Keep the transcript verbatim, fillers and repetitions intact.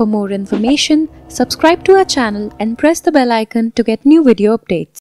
For more information, subscribe to our channel and press the bell icon to get new video updates.